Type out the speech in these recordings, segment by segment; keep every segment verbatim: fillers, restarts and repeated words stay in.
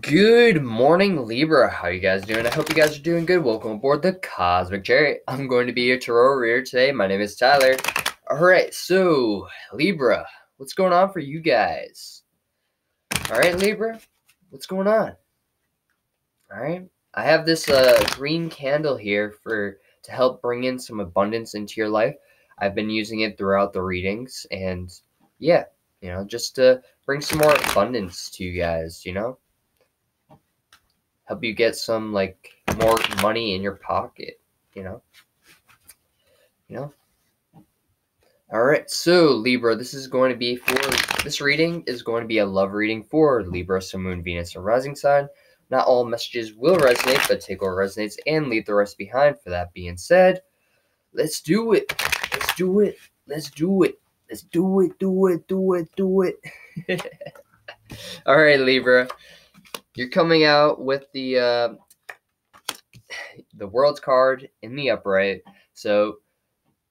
Good morning, Libra. How you guys doing? I hope you guys are doing good. Welcome aboard the Cosmic Chariot. I'm going to be your tarot reader today. My name is Tyler. All right, so Libra, what's going on for you guys? All right, Libra, what's going on? All right, I have this uh, green candle here for to help bring in some abundance into your life. I've been using it throughout the readings, and yeah, you know, just to bring some more abundance to you guys, you know. Help you get some, like, more money in your pocket, you know? You know? All right, so, Libra, this is going to be for... This reading is going to be a love reading for Libra, Sun, Moon, Venus, and Rising Sign. Not all messages will resonate, but take what resonates and leave the rest behind. For that being said, let's do it. Let's do it. Let's do it. Let's do it, do it, do it, do it. All right, Libra. You're coming out with the uh, the World's card in the upright, so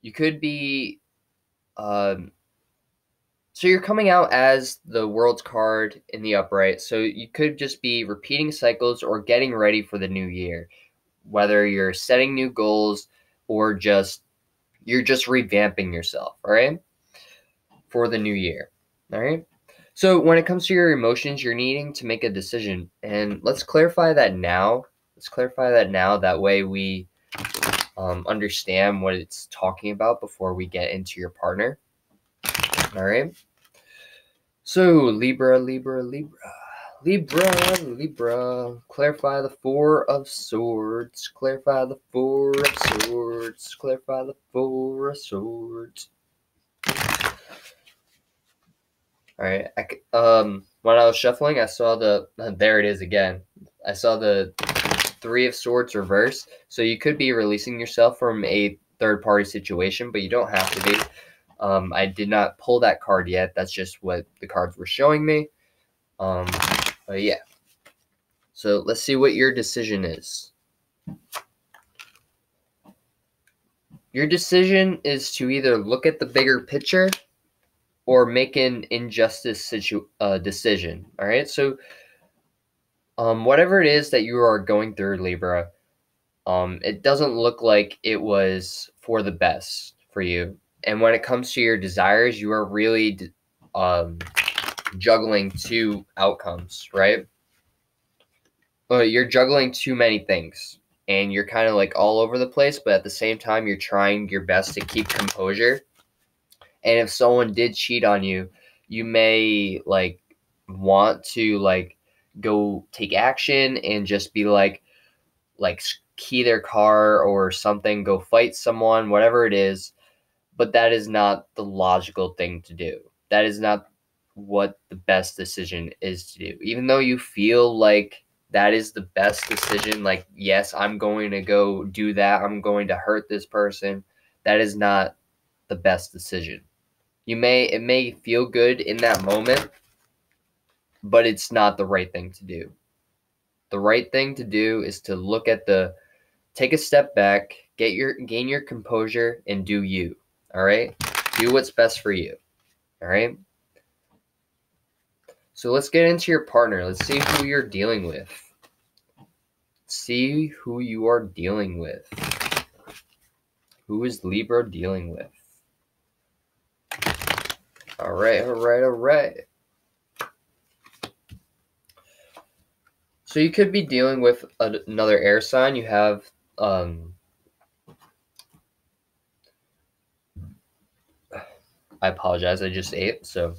you could be. Um, so you're coming out as the World's card in the upright, so you could just be repeating cycles or getting ready for the new year, whether you're setting new goals or just you're just revamping yourself. All right, for the new year. All right. So when it comes to your emotions, you're needing to make a decision, and let's clarify that now. Let's clarify that now. That way we um, understand what it's talking about before we get into your partner. All right. So Libra, Libra, Libra, Libra, Libra. Clarify the Four of Swords. Clarify the Four of Swords. Clarify the Four of Swords. All right. I, um, when I was shuffling, I saw the there it is again. I saw the Three of Swords reverse. So you could be releasing yourself from a third-party situation, but you don't have to be. Um, I did not pull that card yet. That's just what the cards were showing me. Um, but yeah. So let's see what your decision is. Your decision is to either look at the bigger picture or make an injustice situ uh, decision, all right? So um, whatever it is that you are going through, Libra, um, it doesn't look like it was for the best for you. And when it comes to your desires, you are really um, juggling two outcomes, right? Uh, you're juggling too many things, and you're kind of like all over the place, but at the same time, you're trying your best to keep composure. And if someone did cheat on you, you may, like, want to, like, go take action and just be, like, like key their car or something, go fight someone, whatever it is. But that is not the logical thing to do. That is not what the best decision is to do. Even though you feel like that is the best decision, like, yes, I'm going to go do that. I'm going to hurt this person. That is not the best decision. You may it may feel good in that moment, but it's not the right thing to do. The right thing to do is to look at the take a step back, get your gain your composure, and do you. All right? Do what's best for you. All right? So let's get into your partner. Let's see who you're dealing with. See who you are dealing with. Who is Libra dealing with? All right, all right, all right. So you could be dealing with another air sign. You have, um, I apologize, I just ate. So,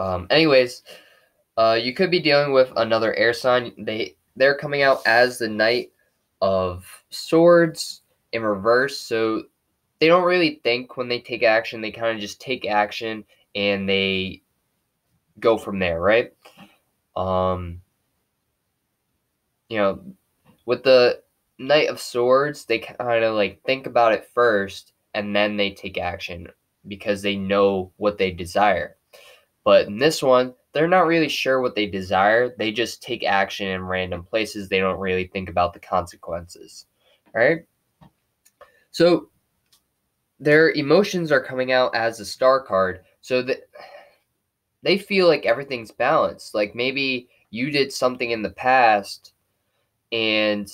um, anyways, uh, you could be dealing with another air sign. They, they're coming out as the Knight of Swords in reverse. So they don't really think when they take action. They kind of just take action and they go from there, right? Um, you know, with the Knight of Swords, they kind of like think about it first and then they take action because they know what they desire. But in this one, they're not really sure what they desire. They just take action in random places. They don't really think about the consequences, all right? So their emotions are coming out as a Star card, so that they feel like everything's balanced. Like maybe you did something in the past and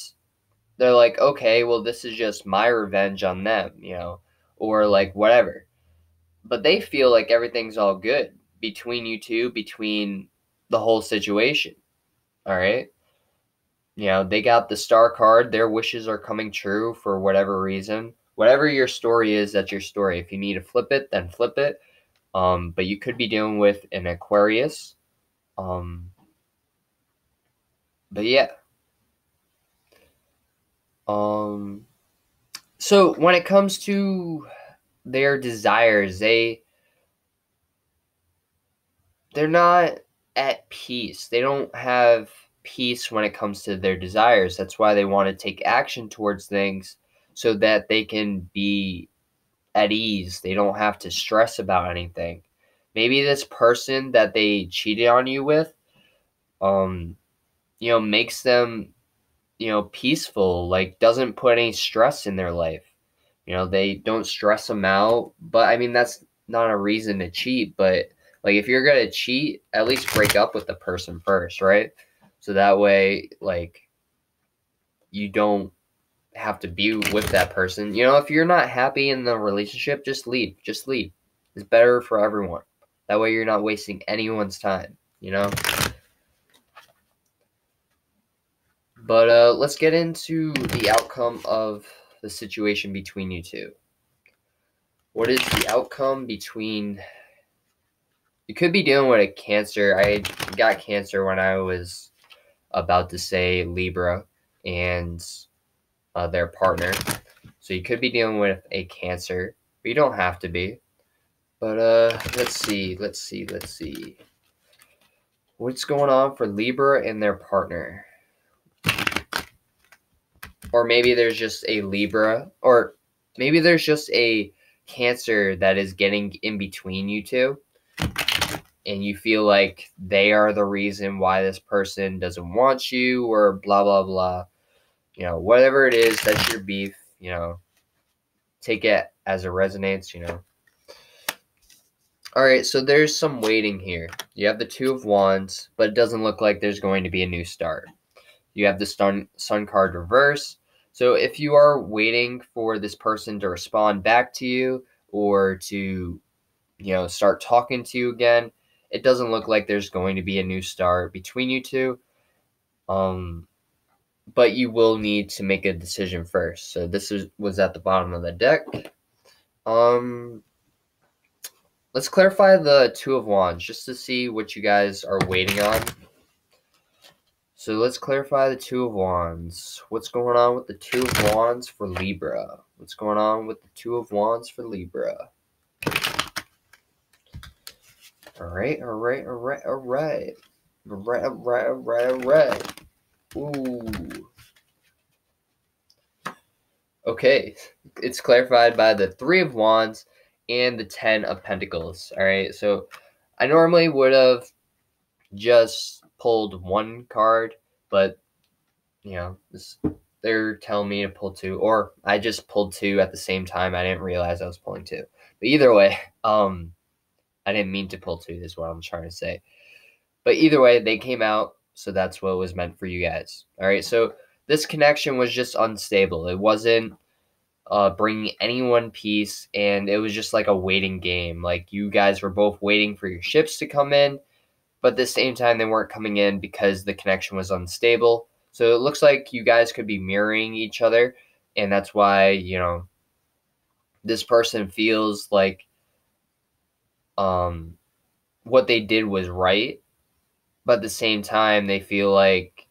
they're like, okay, well, this is just my revenge on them, you know, or like whatever. But they feel like everything's all good between you two, between the whole situation. All right. You know, they got the star card. Their wishes are coming true for whatever reason. Whatever your story is, that's your story. If you need to flip it, then flip it. Um, but you could be dealing with an Aquarius. Um, but yeah. Um, so when it comes to their desires, they, they're not at peace. They don't have peace when it comes to their desires. That's why they want to take action towards things so that they can be at ease. They don't have to stress about anything. Maybe this person that they cheated on you with, um, you know, makes them, you know, peaceful, like doesn't put any stress in their life. You know, they don't stress them out, but I mean, that's not a reason to cheat. But like, if you're going to cheat, at least break up with the person first, right? So that way, like, you don't have to be with that person. You know, if you're not happy in the relationship, just leave, just leave. It's better for everyone. That way you're not wasting anyone's time, you know? But uh, let's get into the outcome of the situation between you two. What is the outcome between... You could be dealing with a Cancer. I got Cancer when I was about to say Libra and uh, their partner. So you could be dealing with a Cancer. But you don't have to be. But uh, let's see, let's see, let's see. What's going on for Libra and their partner? Or maybe there's just a Libra, or maybe there's just a Cancer that is getting in between you two, and you feel like they are the reason why this person doesn't want you, or blah, blah, blah. You know, whatever it is, that's your beef, you know. Take it as it resonates, you know. All right, so there's some waiting here. You have the Two of Wands, but it doesn't look like there's going to be a new start. You have the sun, sun card reverse. So if you are waiting for this person to respond back to you or to, you know, start talking to you again, it doesn't look like there's going to be a new start between you two. Um, but you will need to make a decision first. So this is, was at the bottom of the deck. Um, let's clarify the Two of Wands just to see what you guys are waiting on. So let's clarify the Two of Wands. What's going on with the Two of Wands for Libra? What's going on with the Two of Wands for Libra? All right, all right, all right, all right. All right, all right, all right, all right. Ooh. Okay, it's clarified by the Three of Wands and the Ten of Pentacles. All right, so I normally would have just pulled one card, but you know, this, they're telling me to pull two, or I just pulled two at the same time. I didn't realize I was pulling two, but either way, um, I didn't mean to pull two is what I'm trying to say, but either way, they came out. So that's what was meant for you guys. All right. So this connection was just unstable. It wasn't uh, bringing anyone peace, and it was just like a waiting game. Like you guys were both waiting for your ships to come in, but at the same time, they weren't coming in because the connection was unstable. So it looks like you guys could be mirroring each other. And that's why, you know, this person feels like um, what they did was right. But at the same time, they feel like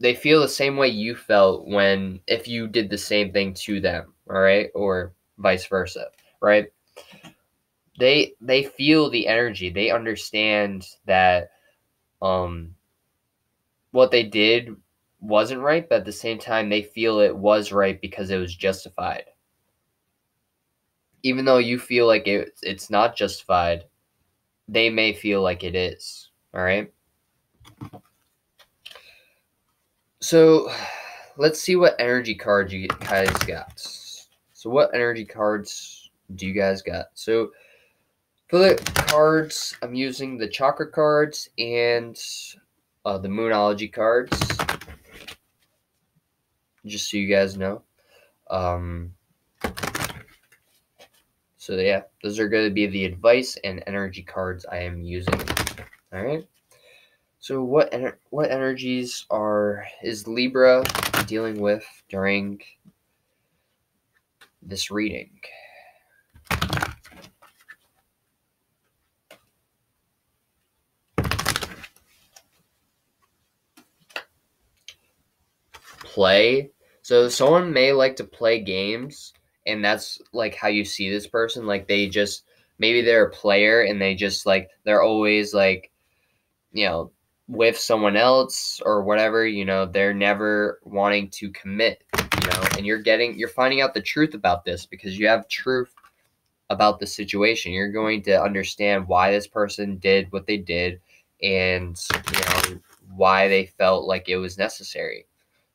they feel the same way you felt when if you did the same thing to them. All right. Or vice versa. Right. They they feel the energy. They understand that um, what they did wasn't right, but at the same time, they feel it was right because it was justified. Even though you feel like it, it's not justified, they may feel like it is, all right? So let's see what energy cards you guys got. So what energy cards do you guys got? So... For the cards, I'm using the chakra cards and uh, the Moonology cards, just so you guys know. Um, so yeah, those are going to be the advice and energy cards I am using. All right. So what ener what energies are is Libra dealing with during this reading? Play. So someone may like to play games, and that's like how you see this person. Like they just, maybe they're a player and they just like, they're always like, you know, with someone else or whatever, you know, they're never wanting to commit, you know, and you're getting, you're finding out the truth about this because you have truth about the situation. You're going to understand why this person did what they did and, you know, why they felt like it was necessary,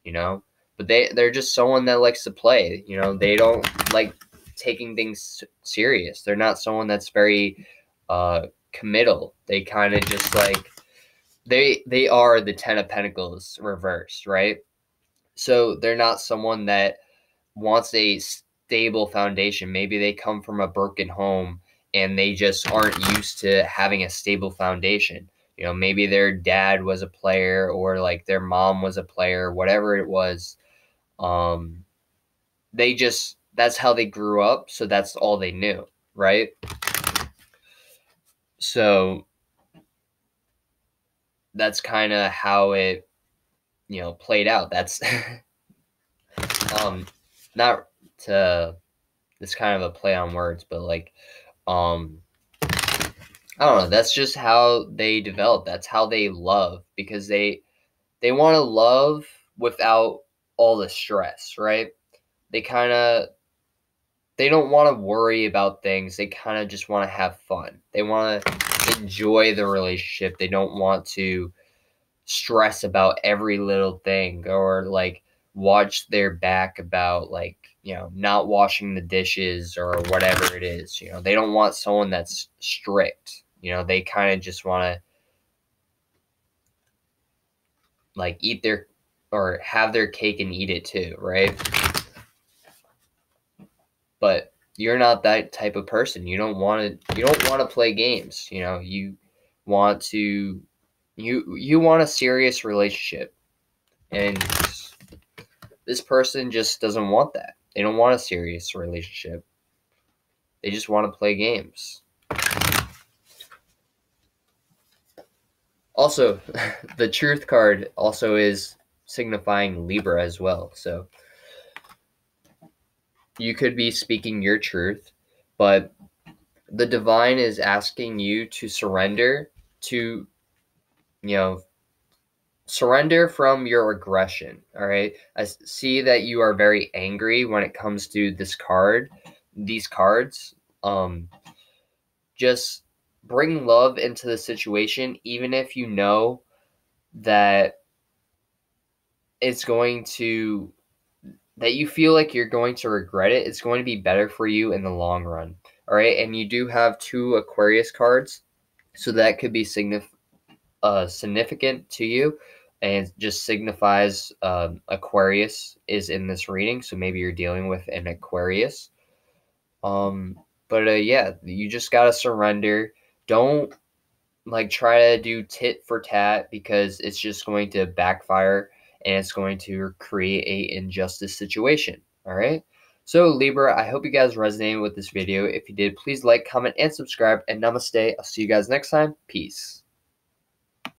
you know. But they, they're just someone that likes to play, you know. They don't like taking things serious. They're not someone that's very uh, committal. They kind of just like, they they are the Ten of Pentacles reversed, right? So they're not someone that wants a stable foundation. Maybe they come from a broken home and they just aren't used to having a stable foundation. You know, maybe their dad was a player or like their mom was a player, whatever it was. Um, they just, that's how they grew up. So that's all they knew, right? So that's kind of how it, you know, played out. That's um, not to, it's kind of a play on words, but like, um, I don't know. That's just how they develop. That's how they love, because they, they want to love without all the stress, right? They kind of, they don't want to worry about things. They kind of just want to have fun. They want to enjoy the relationship. They don't want to stress about every little thing or like watch their back about like, you know, not washing the dishes or whatever it is. You know, they don't want someone that's strict. You know, they kind of just want to like eat their or have their cake and eat it too, right? But you're not that type of person. You don't want to, you don't want to play games. You know, you want to, you, you want a serious relationship, and this person just doesn't want that. They don't want a serious relationship. They just want to play games. Also, the Truth card also is signifying Libra as well. So you could be speaking your truth, but the divine is asking you to surrender to, you know, surrender from your aggression, all right? I see that you are very angry when it comes to this card, these cards. Um, just bring love into the situation, even if you know that it's going to, that you feel like you're going to regret it. It's going to be better for you in the long run, all right? And you do have two Aquarius cards, so that could be signif- uh, significant to you. And just signifies um, Aquarius is in this reading, so maybe you're dealing with an Aquarius. Um, but uh, yeah, you just gotta surrender. Don't like try to do tit for tat, because it's just going to backfire and it's going to create an injustice situation. All right. So Libra, I hope you guys resonated with this video. If you did, please like, comment, and subscribe. And namaste. I'll see you guys next time. Peace.